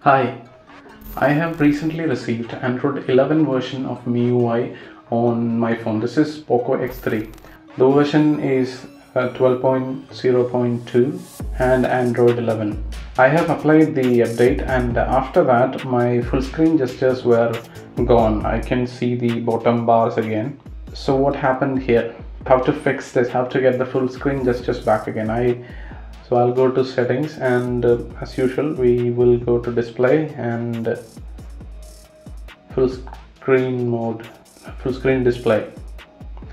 Hi, I have recently received Android 11 version of MIUI on my phone. This is POCO X3. The version is 12.0.2 and Android 11. I have applied the update, and after that my full screen gestures were gone. I can see the bottom bars again. So what happened here? How to fix this? How to get the full screen gestures back again? I'll go to settings, and as usual we will go to display and full screen mode, full screen display,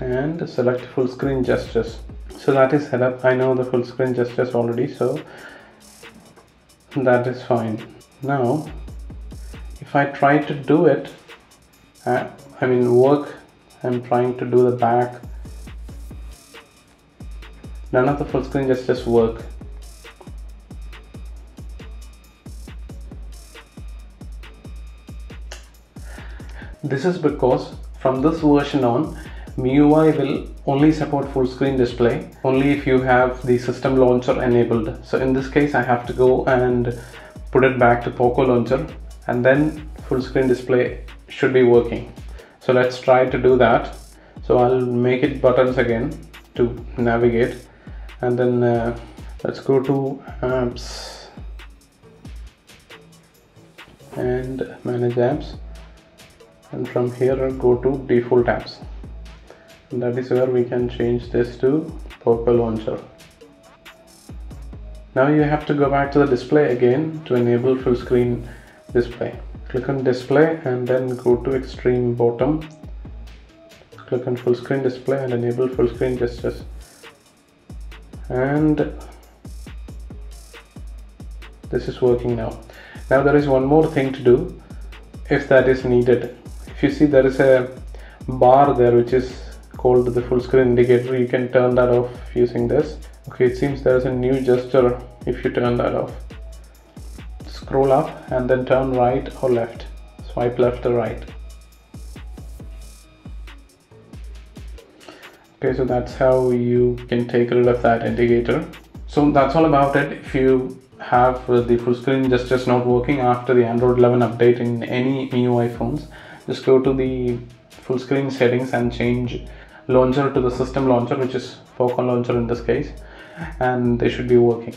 and select full screen gestures. So that is set up. I know the full screen gestures already, so that is fine. Now if I try to do it, I'm trying to do the back, none of the full screen gestures work. This is because from this version on, MIUI will only support full screen display only if you have the system launcher enabled. So in this case I have to go and put it back to Poco launcher, and then full screen display should be working. So let's try to do that. So I'll make it buttons again to navigate, and then let's go to apps and manage apps, and from here go to default apps. And that is where we can change this to Poco launcher. Now you have to go back to the display again to enable full screen display. Click on display and then go to extreme bottom. Click on full screen display and enable full screen gestures. And this is working now. Now there is one more thing to do if that is needed. If you see, there is a bar there which is called the full screen indicator. You can turn that off using this. Okay, it seems there is a new gesture if you turn that off. Scroll up and then turn right or left. Swipe left or right. Okay, so that's how you can take rid of that indicator. So that's all about it. If you have the full screen gestures not working after the Android 11 update in any MIUI phones, just go to the full screen settings and change launcher to the system launcher, which is Falcon launcher in this case, and they should be working.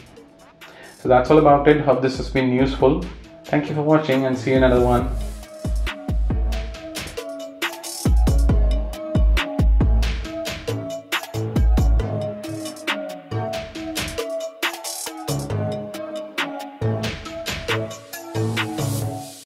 So that's all about it. Hope this has been useful. Thank you for watching, and see you in another one.